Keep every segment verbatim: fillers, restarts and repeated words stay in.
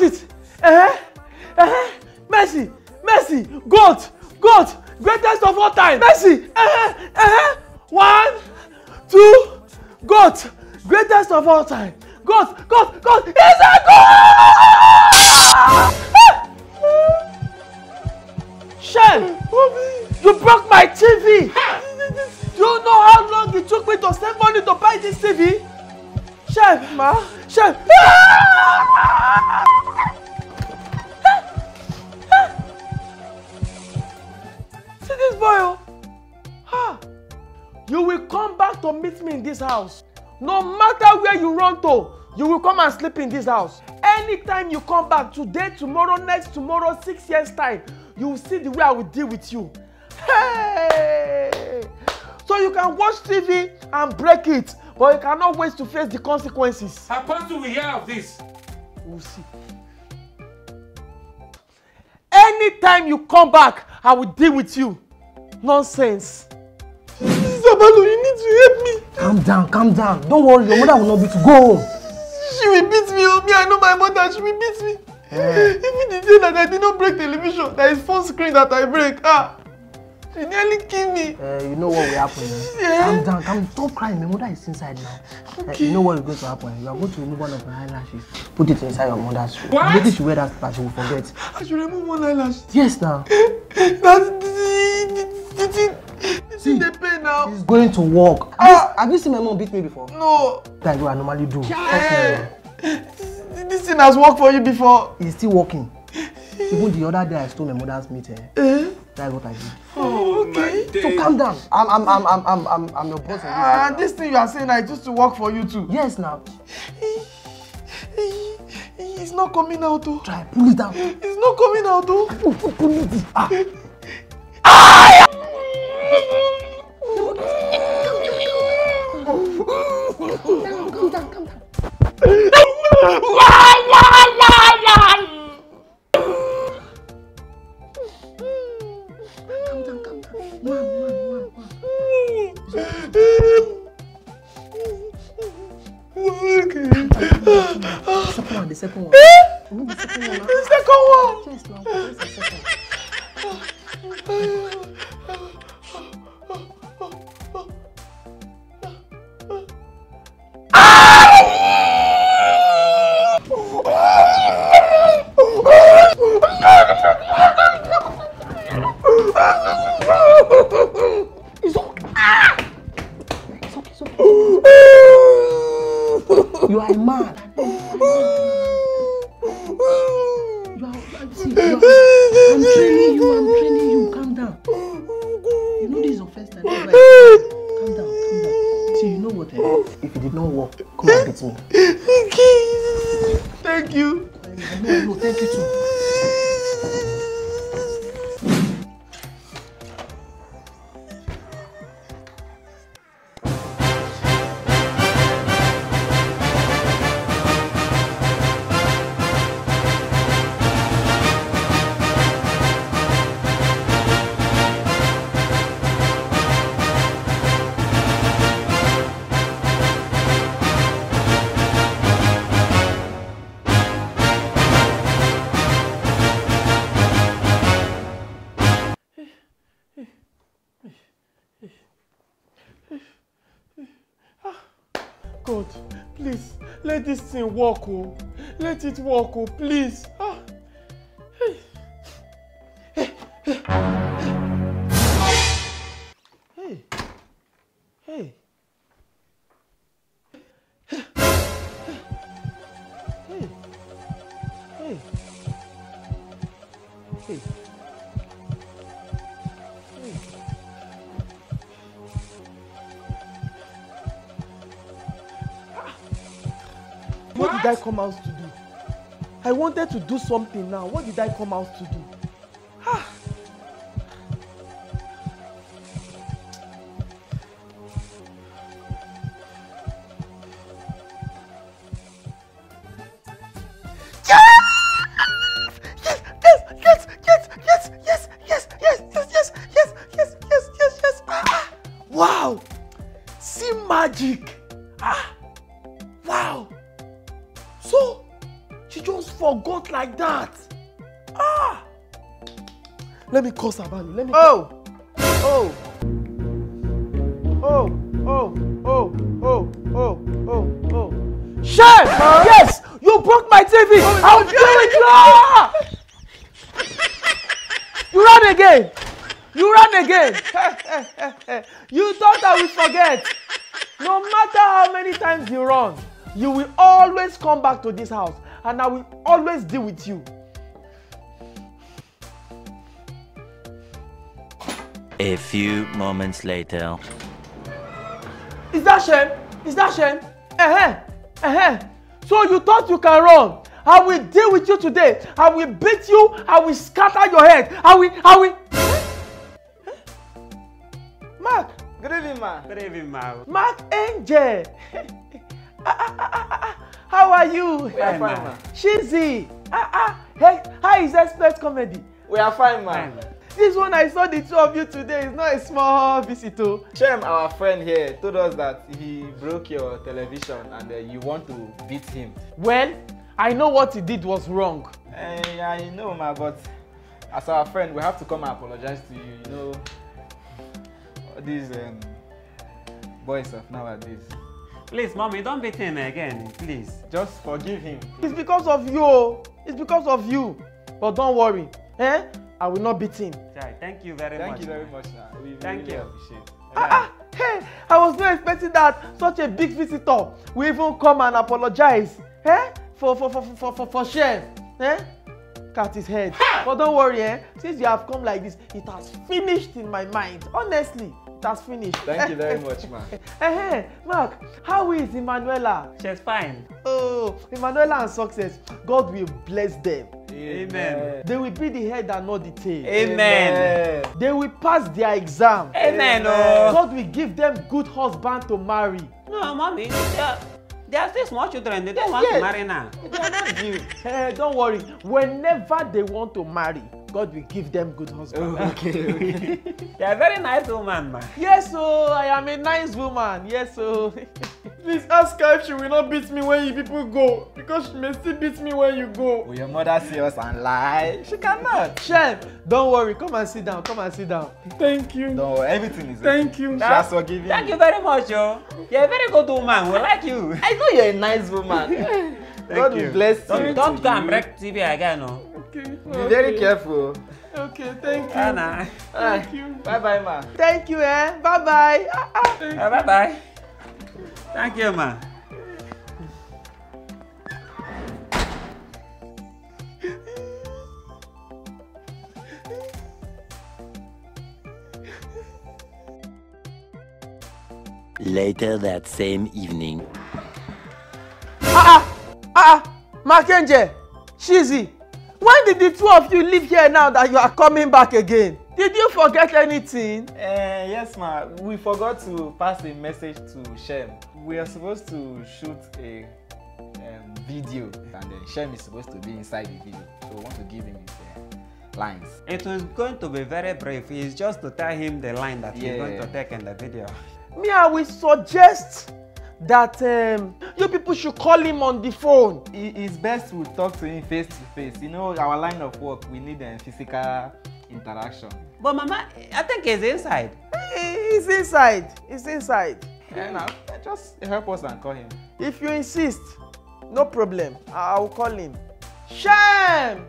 That's it. Uh-huh. Uh-huh. Mercy. Mercy. God. God. Greatest of all time. Mercy. Uh-huh. Uh-huh. One. Two. God. Greatest of all time. God. God. God. He's a God. Shell. You broke my T V. Do you know how long it took me to save money to buy this T V? Chef, ma, chef. See this boy, oh. You will come back to meet me in this house. No matter where you run to, you will come and sleep in this house. Anytime you come back, today, tomorrow, next tomorrow, six years time, you will see the way I will deal with you. Hey! So you can watch T V and break it, but you cannot wait to face the consequences. How far do we hear of this? We'll see. Anytime you come back, I will deal with you. Nonsense. Zabalo, you need to help me. Calm down, calm down. Don't worry, your mother will not beat you. Go home. She will beat me. Me, I know my mother. She will beat me. Yeah. Even the day that I did not break television, there is phone screen that I break. Ah. You nearly killed me. Uh, you know what will happen now. Yeah. Calm down, calm down. Stop crying. My mother is inside now. Okay. Uh, you know what is going to happen. You are going to remove one of my eyelashes. Put it inside your mother's shoe. What? Maybe she wear that but she will forget. I should remove one eyelash? Yes, now. That's the thing. The pain now. It's going to work. Ah. Have, you, have you seen my mom beat me before? No. That's what I normally do. Yeah. This, this thing has worked for you before. It's still working. Even the other day I stole my mother's meat. Eh? Eh? That's what I did. Oh, okay. So calm down. I'm, I'm, I'm, I'm, I'm, I'm, I'm your boss. Ah, uh, this thing you are saying, I used to work for you too. Yes, now. It's not coming out, though. Try pull it down. It's not coming out, though. Pull, pull, pull it. Ah. Ah! Calm down, calm down, calm down. Why, why, why, why? The second one, the second one. The second one. The second one. Yes, now. Yes, the second one. It's okay. It's okay, it's okay. You are a man. Walk, oh. Let it walk, oh, please. Ah. Hey. Hey. Hey. Hey. Hey. Hey. Hey. Hey. What did I come out to do? I wanted to do something now. What did I come out to do? Ah. forgot like that? Ah! Let me call Zabalo. Let me. Oh! Oh! Oh! Oh! Oh! Oh! Oh! Oh! Oh! Chef! Huh? Yes! You broke my T V! Oh, I'll do it! You run again! You run again! You thought I would forget! No matter how many times you run, you will always come back to this house and I will always deal with you. A few moments later. Is that shame? Is that shame? Uh-huh. Uh-huh. So you thought you can run. I will deal with you today. I will beat you. I will scatter your head. I will, I will. Mark. Good evening, man. Good evening, man. Mark Angel. How are you? We are fine, man. Cheezy. How is expert comedy? We are fine, man. This one I saw the two of you today is not a small visit. Shem, our friend here, told us that he broke your television and uh, you want to beat him. Well, I know what he did was wrong. Uh, I know, ma, but as our friend, we have to come and apologize to you. You know, these um, boys of nowadays. Please, mommy, don't beat him again, please. Just forgive him. Please. It's because of you. It's because of you. But don't worry. Eh? I will not beat him. Thank you very Thank much. Thank you very much. Nah. We Thank really you. Appreciate. Ah, ah, hey, I was not expecting that such a big visitor will even come and apologize. Eh? For for for for for, for Chef. Eh? Cut his head. Ha! But don't worry, eh? Since you have come like this, it has finished in my mind. Honestly, it has finished. Thank you very much, Mark. Hey, Mark, how is Emanuela? She's fine. Oh, Emanuela and success. God will bless them. Amen. Amen. They will be the head and not the tail. Amen. Amen. They will pass their exam. Amen. God will give them good husband to marry. No, mommy. Yeah. They are still small children. They don't yes, want yes. to marry now. They are not due. Hey, don't worry. Whenever they want to marry, God will give them good husband. Oh, okay, okay. They are very nice woman, man. Yes, oh, I am a nice woman. Yes, oh. Please ask her if she will not beat me when you people go, because she may still beat me when you go. Will your mother see us and lie? She cannot. Chef, don't worry. Come and sit down. Come and sit down. Thank you. Don't worry. Everything is Thank okay. you. She has forgiven Thank you very much, yo. You're a very good woman. We like you. I know you're a nice woman. Thank God you. Bless you. Don't, don't go and break T V again, no. Okay. Be okay. very careful. Okay, thank you. Anna. Thank you. Bye-bye, ma. Thank you, eh? Bye-bye. Bye-bye. Thank you, ma. Later that same evening. Ah, ah, ah, Mark Angel, Shizzy, when did the two of you leave here now that you are coming back again? Did you forget anything? Uh, yes, ma. We forgot to pass a message to Shem. We are supposed to shoot a um, video, and then Shem is supposed to be inside the video. So we want to give him his uh, lines. It was going to be very brief. It's just to tell him the line that yeah. he's going to take in the video. Me, I will suggest that um, you people should call him on the phone. It's best we talk to him face to face. You know, our line of work, we need a physical interaction. But Mama, I think he's inside. He's inside. He's inside. Yeah, now, just help us and call him. If you insist, no problem. I will call him. Shem!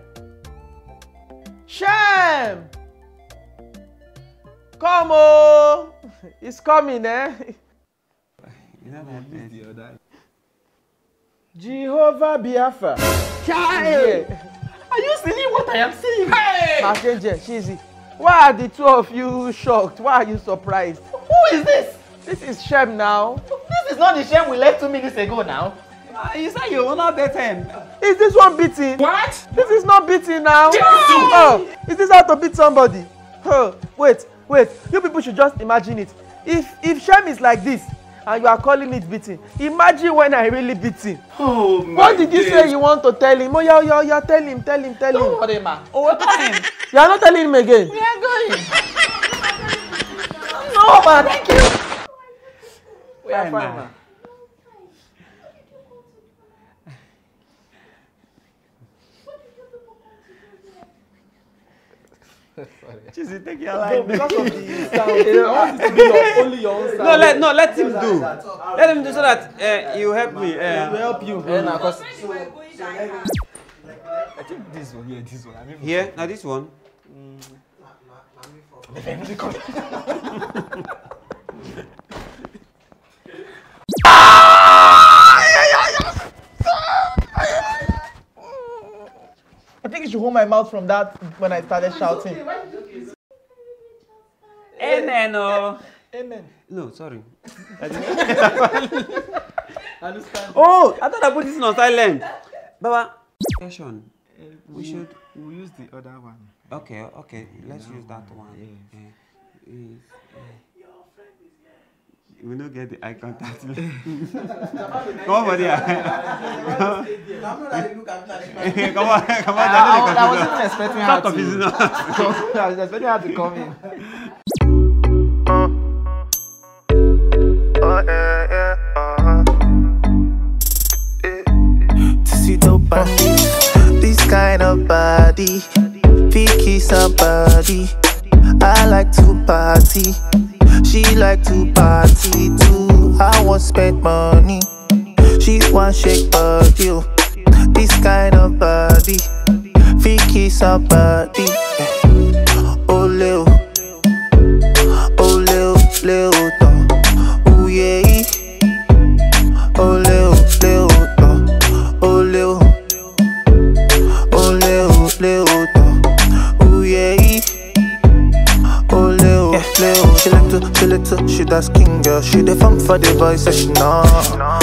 Shem! Come on! He's coming, eh? You know what is the other? Jehovah Biafah. Child! Are you seeing what I am seeing? Hey! Mark Angel, Shizzy, why are the two of you shocked? Why are you surprised? Who is this? This is Shem now. This is not the Shem we left two minutes ago now. Uh, you said you will not beat him. Is this one beating? What? This is not beating now. Hey! Oh, is this how to beat somebody? Huh. Wait, wait. You people should just imagine it. If, if Shem is like this, and you are calling it beating. Imagine when I really beat him. Oh, my What did you day. Say you want to tell him? Oh, yeah, yeah, yeah, tell him, tell him, tell Don't him. Don't worry, ma. Oh, him. You are not telling him again. We are going. No, ma, thank you. We are fine, fine ma. Cheezy, take your line. No, because of the sound, you know, I want it to be your, only your own sound. No, let, no, let him do. Let him do so that uh, you help me. Uh, will help you. Yeah, nah, cause so, I think this one here, yeah, this one. I mean, yeah, now this one. I think you should hold my mouth from that when I started shouting. Amen, oh. Amen. No, sorry. Understand. Oh, I thought I put this on silent. Baba, question. We should. We use the other one. Okay, okay. Let's use that one. Your friend is here. We don't get the eye contact. Come on, buddy. Come on, come on. I wasn't expecting her to. I was expecting her to come in. To see the body, this kind of body. Picky somebody, I like to party, she like to party too. I won't spend money, she won't shake but you. This kind of body, picky somebody. Oh leo, oh leo, leo don, oh yeah. Oh leo, leo don, oh leo, oh leo, leo don. She like to, she like to, she that skin girl. She the fun for the voice, she know.